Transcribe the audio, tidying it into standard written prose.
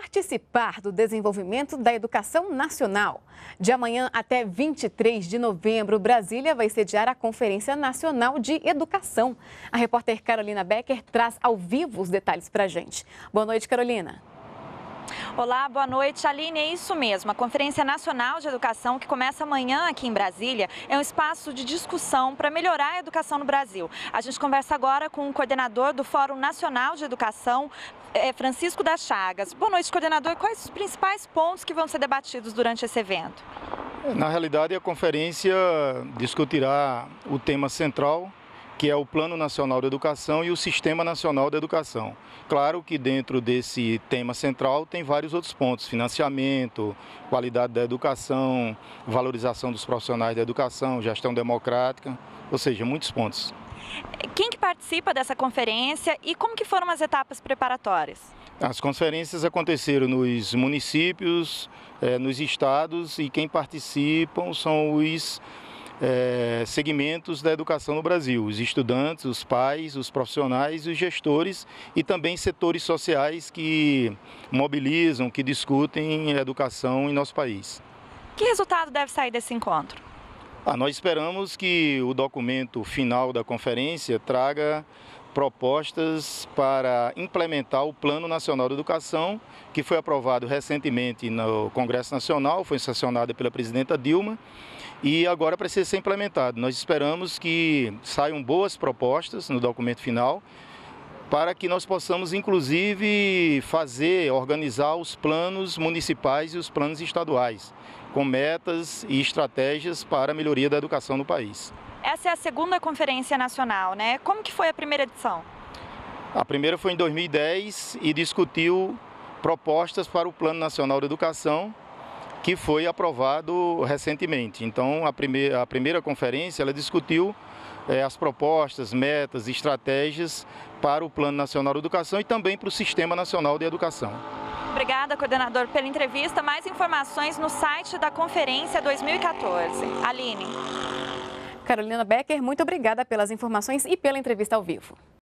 participar do desenvolvimento da educação nacional. De amanhã até 23 de novembro, Brasília vai sediar a Conferência Nacional de Educação. A repórter Carolina Becker traz ao vivo os detalhes para a gente. Boa noite, Carolina. Olá, boa noite, Aline. É isso mesmo. A Conferência Nacional de Educação, que começa amanhã aqui em Brasília, é um espaço de discussão para melhorar a educação no Brasil. A gente conversa agora com o coordenador do Fórum Nacional de Educação, Francisco da Chagas. Boa noite, coordenador. Quais os principais pontos que vão ser debatidos durante esse evento? Na realidade, a conferência discutirá o tema central, que é o Plano Nacional da Educação e o Sistema Nacional da Educação. Claro que dentro desse tema central tem vários outros pontos: financiamento, qualidade da educação, valorização dos profissionais da educação, gestão democrática, ou seja, muitos pontos. Quem que participa dessa conferência e como que foram as etapas preparatórias? As conferências aconteceram nos municípios, nos estados, e quem participam são os segmentos da educação no Brasil: os estudantes, os pais, os profissionais, os gestores e também setores sociais que mobilizam, que discutem educação em nosso país. Que resultado deve sair desse encontro? Nós esperamos que o documento final da conferência traga propostas para implementar o Plano Nacional da Educação, que foi aprovado recentemente no Congresso Nacional, foi sancionado pela presidenta Dilma e agora precisa ser implementado. Nós esperamos que saiam boas propostas no documento final, para que nós possamos, inclusive, organizar os planos municipais e os planos estaduais, com metas e estratégias para a melhoria da educação no país. Essa é a segunda conferência nacional, né? Como que foi a primeira edição? A primeira foi em 2010 e discutiu propostas para o Plano Nacional de Educação, que foi aprovado recentemente. Então, a primeira conferência ela discutiu as propostas, metas, estratégias para o Plano Nacional de Educação e também para o Sistema Nacional de Educação. Obrigada, coordenador, pela entrevista. Mais informações no site da Conferência 2014. Aline. Carolina Becker, muito obrigada pelas informações e pela entrevista ao vivo.